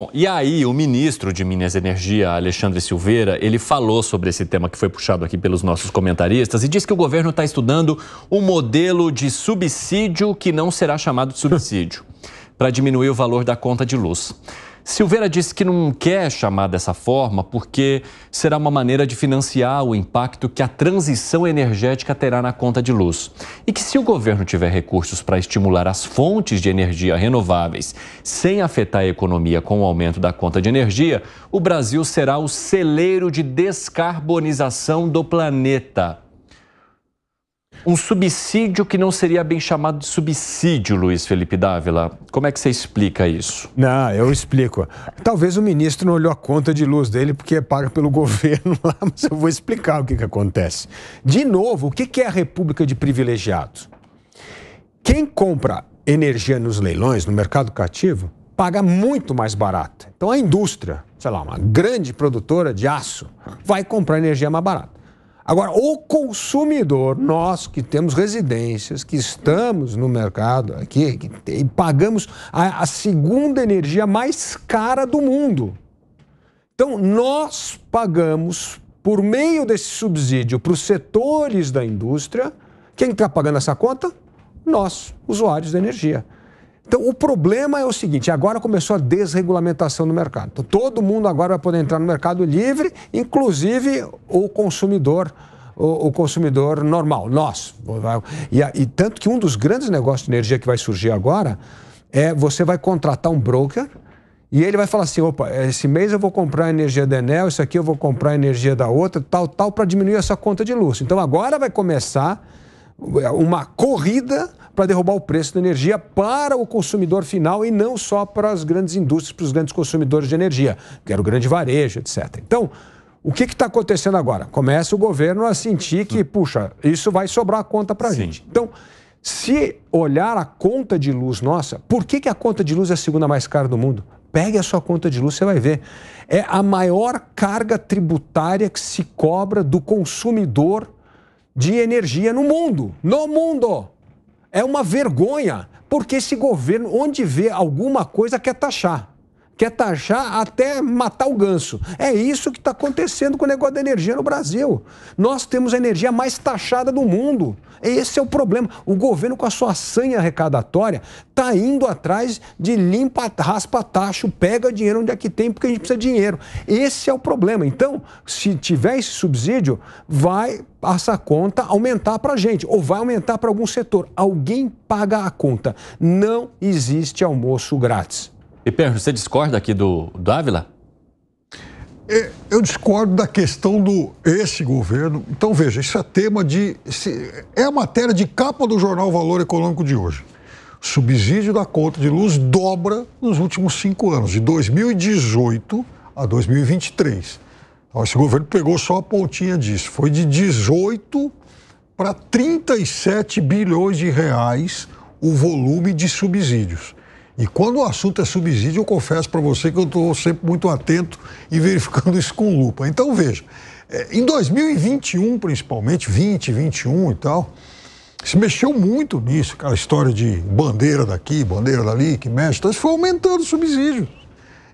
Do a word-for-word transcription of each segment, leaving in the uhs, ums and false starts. Bom, e aí o ministro de Minas e Energia, Alexandre Silveira, ele falou sobre esse tema que foi puxado aqui pelos nossos comentaristas e disse que o governo está estudando um modelo de subsídio que não será chamado de subsídio, para diminuir o valor da conta de luz. Silveira disse que não quer chamar dessa forma porque será uma maneira de financiar o impacto que a transição energética terá na conta de luz. E que se o governo tiver recursos para estimular as fontes de energia renováveis sem afetar a economia com o aumento da conta de energia, o Brasil será o celeiro de descarbonização do planeta. Um subsídio que não seria bem chamado de subsídio, Luiz Felipe d'Ávila. Como é que você explica isso? Não, eu explico. Talvez o ministro não olhou a conta de luz dele porque é paga pelo governo lá, mas eu vou explicar o que, que acontece. De novo, o que, que é a República de Privilegiados? Quem compra energia nos leilões, no mercado cativo, paga muito mais barata. Então a indústria, sei lá, uma grande produtora de aço, vai comprar energia mais barata. Agora, o consumidor, nós que temos residências, que estamos no mercado aqui, que tem, pagamos a, a segunda energia mais cara do mundo. Então, nós pagamos, por meio desse subsídio, para os setores da indústria, quem está pagando essa conta? Nós, usuários da energia. Então, o problema é o seguinte, agora começou a desregulamentação do mercado. Então, todo mundo agora vai poder entrar no mercado livre, inclusive o consumidor, o, o consumidor normal, nós. E, e tanto que um dos grandes negócios de energia que vai surgir agora é você vai contratar um broker e ele vai falar assim, opa, esse mês eu vou comprar a energia da Enel, isso aqui eu vou comprar a energia da outra, tal, tal, para diminuir essa conta de luz. Então, agora vai começar uma corrida para derrubar o preço da energia para o consumidor final e não só para as grandes indústrias, para os grandes consumidores de energia, que era o grande varejo, etcétera. Então, o que está acontecendo agora? Começa o governo a sentir que, puxa, isso vai sobrar a conta para a gente. Então, se olhar a conta de luz nossa, por que, que a conta de luz é a segunda mais cara do mundo? Pegue a sua conta de luz, você vai ver. É a maior carga tributária que se cobra do consumidor de energia no mundo, no mundo. É uma vergonha, porque esse governo, onde vê alguma coisa, quer taxar. Quer taxar até matar o ganso. É isso que está acontecendo com o negócio da energia no Brasil. Nós temos a energia mais taxada do mundo. Esse é o problema. O governo, com a sua sanha arrecadatória, está indo atrás de limpa, raspa, taxa, pega dinheiro onde é que tem, porque a gente precisa de dinheiro. Esse é o problema. Então, se tiver esse subsídio, vai essa conta aumentar para a gente, ou vai aumentar para algum setor. Alguém paga a conta. Não existe almoço grátis. Piperno, você discorda aqui do Dávila? Eu discordo da questão do esse governo. Então, veja, isso é tema de... É a matéria de capa do jornal Valor Econômico de hoje. Subsídio da conta de luz dobra nos últimos cinco anos, de dois mil e dezoito a dois mil e vinte e três. Então, esse governo pegou só a pontinha disso. Foi de dezoito para trinta e sete bilhões de reais o volume de subsídios. E quando o assunto é subsídio, eu confesso para você que eu estou sempre muito atento e verificando isso com lupa. Então, veja, em dois mil e vinte e um, principalmente, vinte, vinte e um e tal, se mexeu muito nisso, aquela história de bandeira daqui, bandeira dali, que mexe, então isso foi aumentando o subsídio.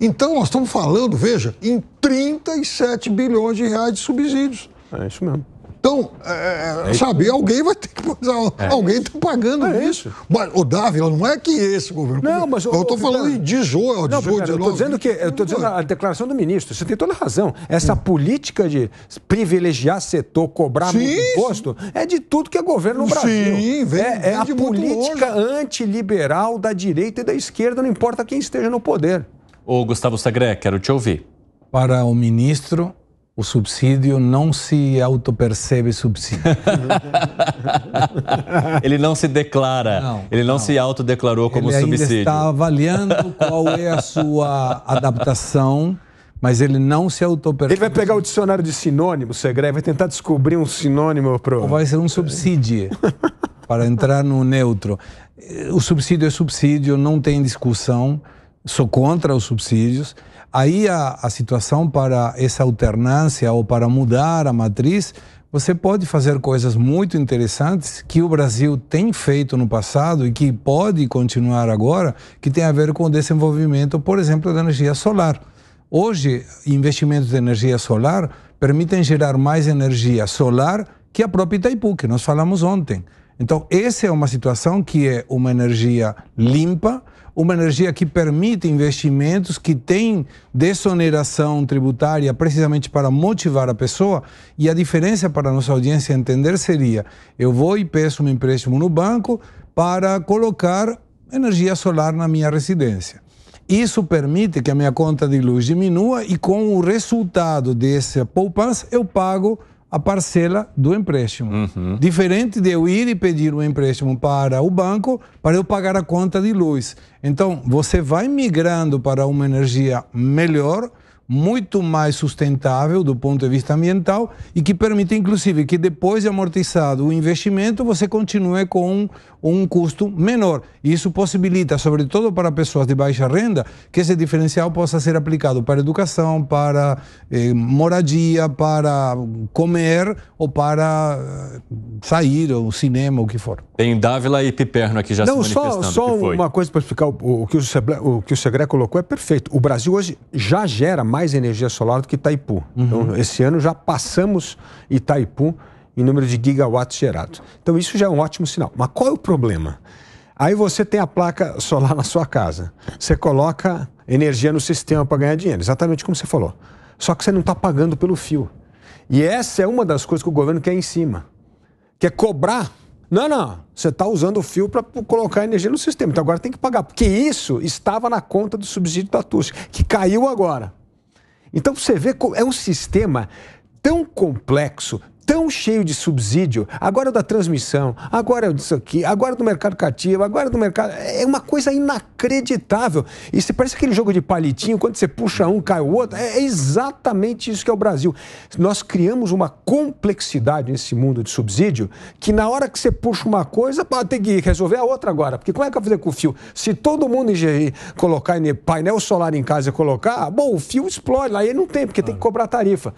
Então, nós estamos falando, veja, em trinta e sete bilhões de reais de subsídios. É isso mesmo. Então, é, é sabe, alguém vai ter que é. Alguém está pagando é isso. isso. Mas, o Dávila, não é que esse governo... Não, mas... Eu estou falando em dezoito, dezoito, eu estou dizendo que... Eu estou dizendo a declaração do ministro, você tem toda a razão. Essa hum. política de privilegiar setor, cobrar sim, muito imposto, sim. é de tudo que é governo no Brasil. Sim, vem, é, vem é a política antiliberal da direita e da esquerda, não importa quem esteja no poder. Ô, Gustavo Segré, quero te ouvir. Para o ministro... O subsídio não se autopercebe subsídio. Ele não se declara. Não, ele não, não se autodeclarou como ele subsídio. Ele está avaliando qual é a sua adaptação, mas ele não se autopercebe. Ele vai pegar o dicionário de sinônimos, Segré, vai tentar descobrir um sinônimo pro... Ou vai ser um subsídio, para entrar no neutro. O subsídio é subsídio, não tem discussão. Sou contra os subsídios. Aí a, a situação para essa alternância ou para mudar a matriz você pode fazer coisas muito interessantes que o Brasil tem feito no passado e que pode continuar agora, que tem a ver com o desenvolvimento, por exemplo, da energia solar. Hoje, investimentos de energia solar permitem gerar mais energia solar que a própria Itaipu, que nós falamos ontem. Então, essa é uma situação que é uma energia limpa, uma energia que permite investimentos, que tem desoneração tributária precisamente para motivar a pessoa. E a diferença para a nossa audiência entender seria: eu vou e peço um empréstimo no banco para colocar energia solar na minha residência. Isso permite que a minha conta de luz diminua e, com o resultado dessa poupança, eu pago a parcela do empréstimo. Uhum. Diferente de eu ir e pedir um empréstimo para o banco para eu pagar a conta de luz. Então, você vai migrando para uma energia melhor, muito mais sustentável do ponto de vista ambiental e que permite, inclusive, que depois de amortizado o investimento, você continue com um, um custo menor. E isso possibilita, sobretudo para pessoas de baixa renda, que esse diferencial possa ser aplicado para educação, para eh, moradia, para comer ou para sair, ou cinema, ou o que for. Tem D'Ávila e Piperno aqui já Não, se manifestando. Só, só que foi. Uma coisa para explicar, o, o que o Segré colocou é perfeito. O Brasil hoje já gera mais energia solar do que Itaipu. Uhum. Então, esse ano já passamos Itaipu em número de gigawatts gerados. Então, isso já é um ótimo sinal. Mas qual é o problema? Aí você tem a placa solar na sua casa. Você coloca energia no sistema para ganhar dinheiro, exatamente como você falou. Só que você não está pagando pelo fio. E essa é uma das coisas que o governo quer em cima. Quer cobrar. Não, não. Você está usando o fio para colocar energia no sistema. Então, agora tem que pagar. Porque isso estava na conta do subsídio da T U S D, que caiu agora. Então, você vê, é um sistema tão complexo, tão cheio de subsídio, agora é da transmissão, agora é disso aqui, agora é do mercado cativo, agora é do mercado... É uma coisa inacreditável. E se parece aquele jogo de palitinho, quando você puxa um, cai o outro. É exatamente isso que é o Brasil. Nós criamos uma complexidade nesse mundo de subsídio que, na hora que você puxa uma coisa, tem que resolver a outra agora. Porque como é que eu vou fazer com o fio? Se todo mundo colocar painel solar em casa e colocar, bom, o fio explode, aí não tem, porque tem que cobrar tarifa.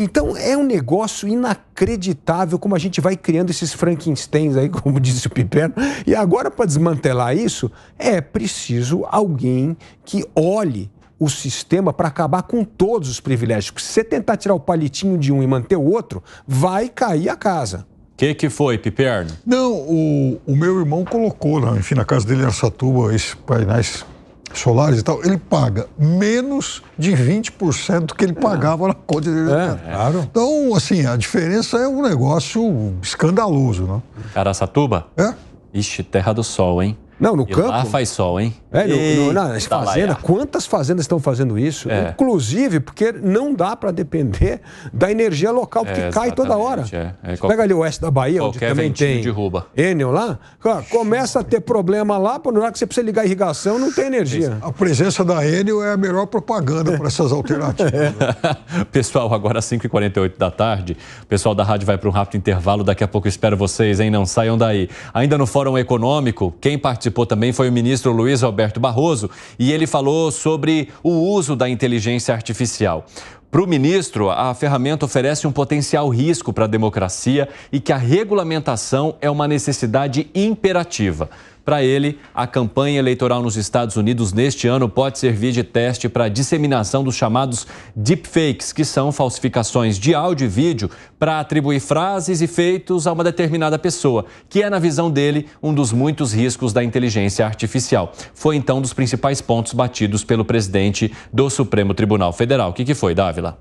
Então, é um negócio inacreditável como a gente vai criando esses Frankensteins aí, como disse o Piperno. E agora, para desmantelar isso, é preciso alguém que olhe o sistema para acabar com todos os privilégios. Porque se você tentar tirar o palitinho de um e manter o outro, vai cair a casa. O que, que foi, Piperno? Não, o, o meu irmão colocou, né, enfim, na casa dele em Araçatuba, esses painéis solares e tal, ele paga menos de vinte por cento que ele pagava é. na conta dele. É, é. Claro. Então, assim, a diferença é um negócio escandaloso, né? Araçatuba? É. Ixi, terra do sol, hein? Não, no e campo. Lá faz sol, hein? É, no, no, nas fazendas. Quantas fazendas estão fazendo isso? É. Inclusive, porque não dá para depender da energia local, porque é, cai toda hora. É. É, qual... Pega ali o oeste da Bahia, onde também tem derruba. Enel lá, cara, começa a ter problema lá, por na hora que você precisa ligar a irrigação, não tem energia. A presença da Enel é a melhor propaganda para essas alternativas. É. Né? Pessoal, agora às cinco e quarenta e oito da tarde, o pessoal da rádio vai para um rápido intervalo, daqui a pouco eu espero vocês, hein? Não saiam daí. Ainda no Fórum Econômico, quem participou Participou também foi o ministro Luís Roberto Barroso e ele falou sobre o uso da inteligência artificial. Para o ministro, a ferramenta oferece um potencial risco para a democracia e que a regulamentação é uma necessidade imperativa. Para ele, a campanha eleitoral nos Estados Unidos neste ano pode servir de teste para a disseminação dos chamados deepfakes, que são falsificações de áudio e vídeo para atribuir frases e feitos a uma determinada pessoa, que é, na visão dele, um dos muitos riscos da inteligência artificial. Foi, então, um dos principais pontos batidos pelo presidente do Supremo Tribunal Federal. O que, que foi, D'Ávila?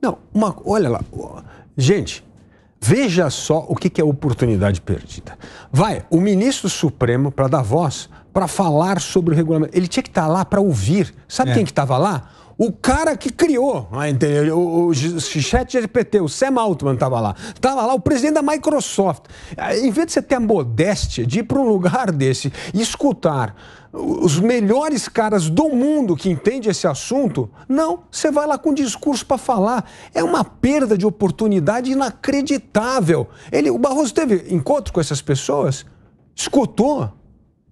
Não, uma, olha lá, gente... Veja só o que é oportunidade perdida. Vai, o ministro Supremo, para dar voz, para falar sobre o regulamento. Ele tinha que estar lá para ouvir. Sabe é. quem que estava lá? O cara que criou, o, o, o Chat G P T, o Sam Altman estava lá. Estava lá o presidente da Microsoft. Em vez de você ter a modéstia de ir para um lugar desse e escutar os melhores caras do mundo que entendem esse assunto, não, você vai lá com discurso para falar. É uma perda de oportunidade inacreditável. Ele, o Barroso teve encontro com essas pessoas, escutou,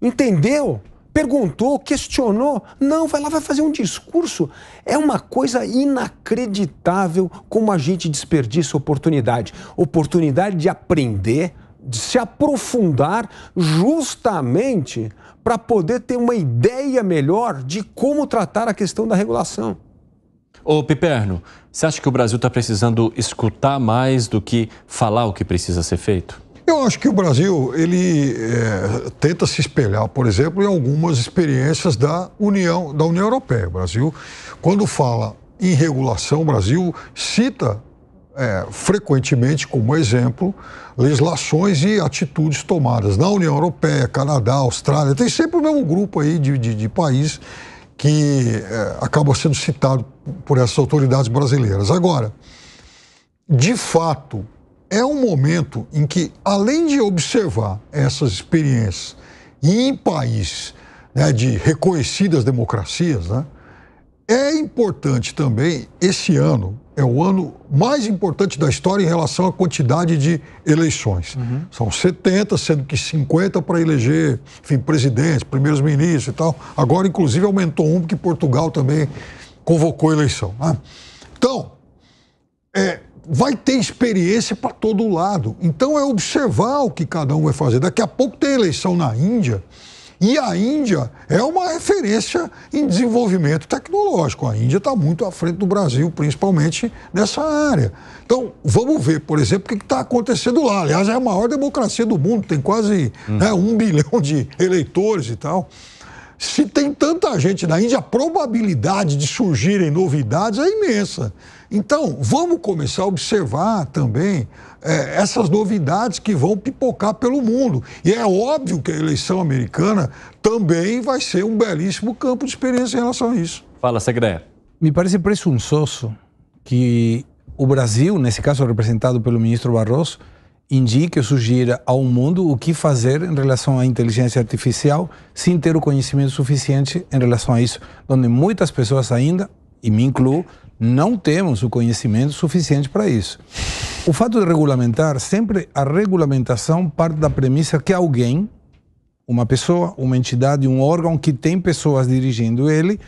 entendeu... perguntou, questionou. Não, vai lá, vai fazer um discurso. É uma coisa inacreditável como a gente desperdiça oportunidade. Oportunidade de aprender, de se aprofundar justamente para poder ter uma ideia melhor de como tratar a questão da regulação. Ô Piperno, você acha que o Brasil está precisando escutar mais do que falar o que precisa ser feito? Eu acho que o Brasil, ele é, tenta se espelhar, por exemplo, em algumas experiências da União, da União Europeia. O Brasil, quando fala em regulação, o Brasil cita é, frequentemente como exemplo legislações e atitudes tomadas na União Europeia, Canadá, Austrália. Tem sempre o mesmo grupo aí de, de, de país que é, acaba sendo citado por essas autoridades brasileiras. Agora, de fato, é um momento em que, além de observar essas experiências em países, né, de reconhecidas democracias, né, é importante também, esse ano é o ano mais importante da história em relação à quantidade de eleições. Uhum. São setenta, sendo que cinquenta para eleger, enfim, presidentes, primeiros ministros e tal. Agora, inclusive, aumentou um, porque Portugal também convocou a eleição. Né? Então, é, vai ter experiência para todo lado. Então, é observar o que cada um vai fazer. Daqui a pouco tem eleição na Índia. E a Índia é uma referência em desenvolvimento tecnológico. A Índia está muito à frente do Brasil, principalmente nessa área. Então, vamos ver, por exemplo, o que está acontecendo lá. Aliás, é a maior democracia do mundo, tem quase hum. né, um bilhão de eleitores e tal. Se tem tanta gente na Índia, a probabilidade de surgirem novidades é imensa. Então, vamos começar a observar também é, essas novidades que vão pipocar pelo mundo. E é óbvio que a eleição americana também vai ser um belíssimo campo de experiência em relação a isso. Fala, Segré. Me parece presunçoso que o Brasil, nesse caso representado pelo ministro Barroso, indique ou sugira ao mundo o que fazer em relação à inteligência artificial sem ter o conhecimento suficiente em relação a isso, onde muitas pessoas ainda, e me incluo, não temos o conhecimento suficiente para isso. O fato de regulamentar, sempre a regulamentação parte da premissa que alguém, uma pessoa, uma entidade, um órgão que tem pessoas dirigindo ele,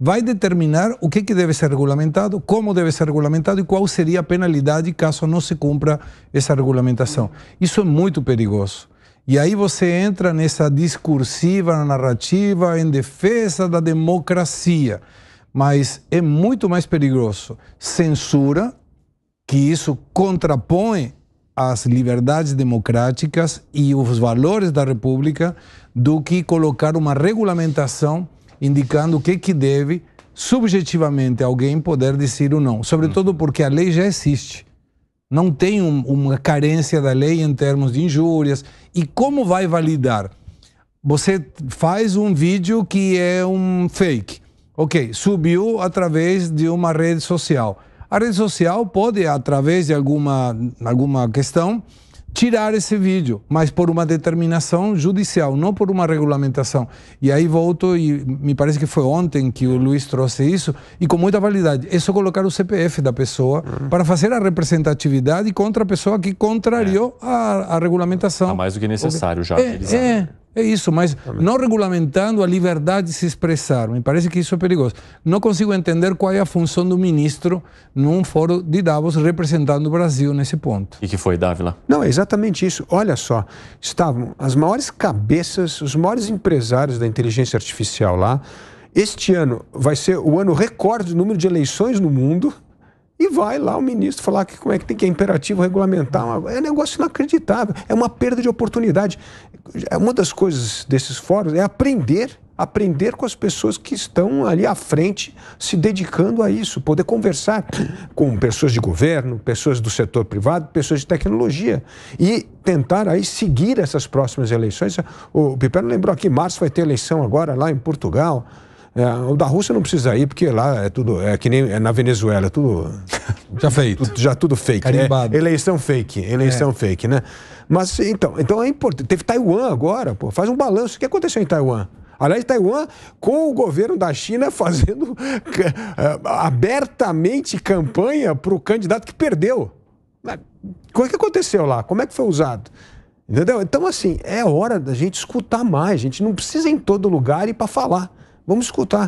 vai determinar o que, que deve ser regulamentado, como deve ser regulamentado e qual seria a penalidade caso não se cumpra essa regulamentação. Isso é muito perigoso. E aí você entra nessa discursiva, narrativa em defesa da democracia. Mas é muito mais perigoso censura, que isso contrapõe as liberdades democráticas e os valores da República, do que colocar uma regulamentação indicando o que, que deve, subjetivamente, alguém poder dizer ou não. Sobretudo porque a lei já existe. Não tem um, uma carência da lei em termos de injúrias. E como vai validar? Você faz um vídeo que é um fake. Ok, subiu através de uma rede social. A rede social pode, através de alguma, alguma questão, tirar esse vídeo, mas por uma determinação judicial, não por uma regulamentação. E aí volto, e me parece que foi ontem que o Luiz trouxe isso, e com muita validade, é só colocar o C P F da pessoa uhum. para fazer a representatividade contra a pessoa que contrariou é. a, a regulamentação. É mais do que necessário já. É, é, é isso, mas não regulamentando a liberdade de se expressar. Me parece que isso é perigoso. Não consigo entender qual é a função do ministro num fórum de Davos representando o Brasil nesse ponto. E que foi, D'Ávila? Não, é exatamente. Exatamente isso. Olha só, estavam as maiores cabeças, os maiores empresários da inteligência artificial lá. Este ano vai ser o ano recorde do número de eleições no mundo e vai lá o ministro falar que como é que tem que é imperativo regulamentar. É um negócio inacreditável, é uma perda de oportunidade. Uma das coisas desses fóruns é aprender, aprender com as pessoas que estão ali à frente se dedicando a isso, poder conversar com pessoas de governo, pessoas do setor privado, pessoas de tecnologia e tentar aí seguir essas próximas eleições. O Piperno lembrou aqui, março vai ter eleição agora lá em Portugal. É, o da Rússia não precisa ir, porque lá é tudo, é que nem é na Venezuela, é tudo... já feito. Tudo, já tudo fake. Carimbado. É, eleição fake, eleição é. fake, né? Mas, então, então é importante. Teve Taiwan agora, pô, faz um balanço. O que aconteceu em Taiwan? Aliás, Taiwan, com o governo da China fazendo abertamente campanha para o candidato que perdeu. O que aconteceu lá? Como é que foi usado? Entendeu? Então, assim, é hora da gente escutar mais. A gente não precisa ir em todo lugar e para falar. Vamos escutar.